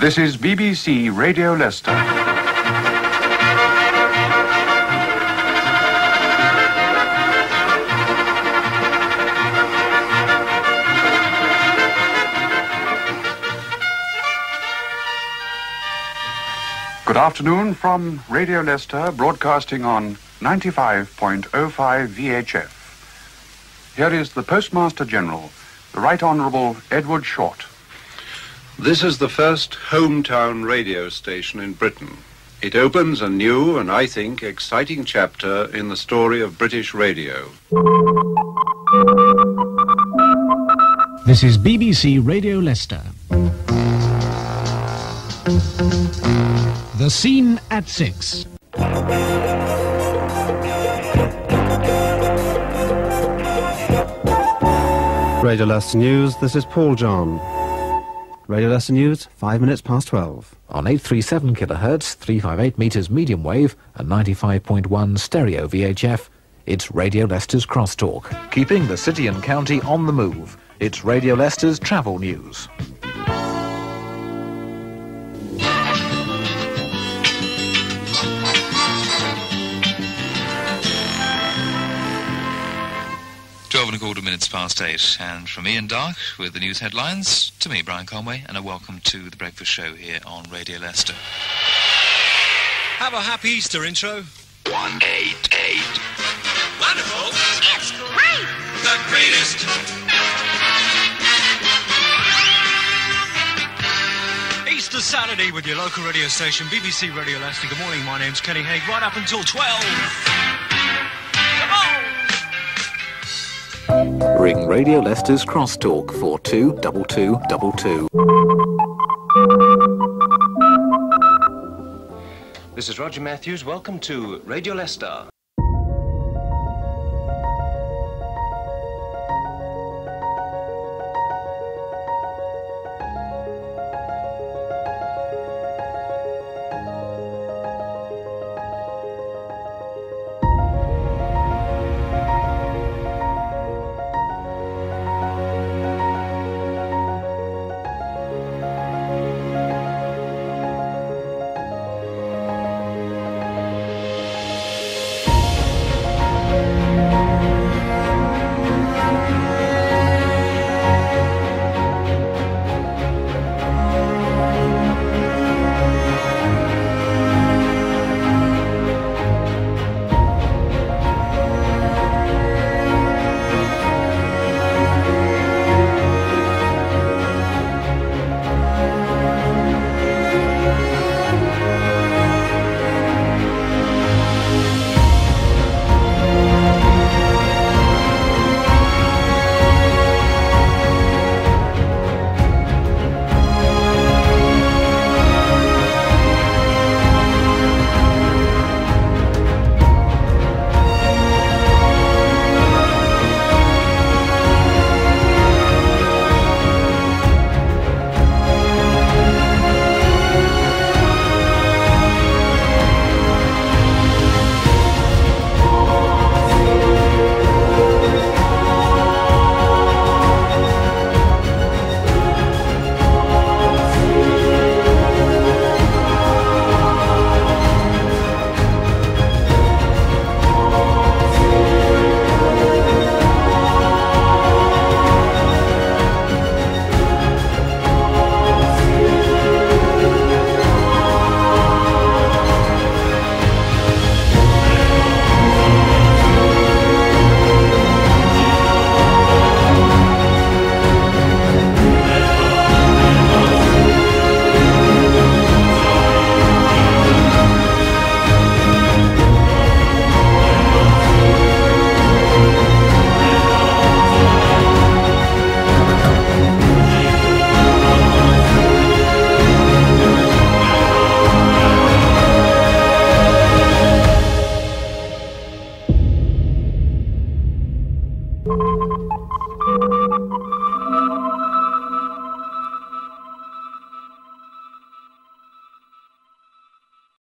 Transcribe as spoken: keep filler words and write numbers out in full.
This is B B C Radio Leicester. Good afternoon from Radio Leicester, broadcasting on ninety-five point oh five V H F. Here is the Postmaster General, the Right Honourable Edward Short. This is the first hometown radio station in Britain. It opens a new and, I think, exciting chapter in the story of British radio. This is B B C Radio Leicester. The Scene at Six. Radio Leicester News, this is Paul John. Radio Leicester News, five minutes past twelve. On eight thirty-seven kilohertz, three fifty-eight metres medium wave and ninety-five point one stereo V H F, it's Radio Leicester's Crosstalk. Keeping the city and county on the move, it's Radio Leicester's Travel News. twelve and a quarter minutes past eight, and from Ian Dark with the news headlines, to me, Brian Conway, and a welcome to The Breakfast Show here on Radio Leicester. Have a happy Easter intro. one eighty-eight. Wonderful. It's great. The greatest. Easter Saturday with your local radio station, B B C Radio Leicester. Good morning, my name's Kenny Hague, right up until twelve. Ring Radio Leicester's Crosstalk for two double two double two. This is Roger Matthews. Welcome to Radio Leicester.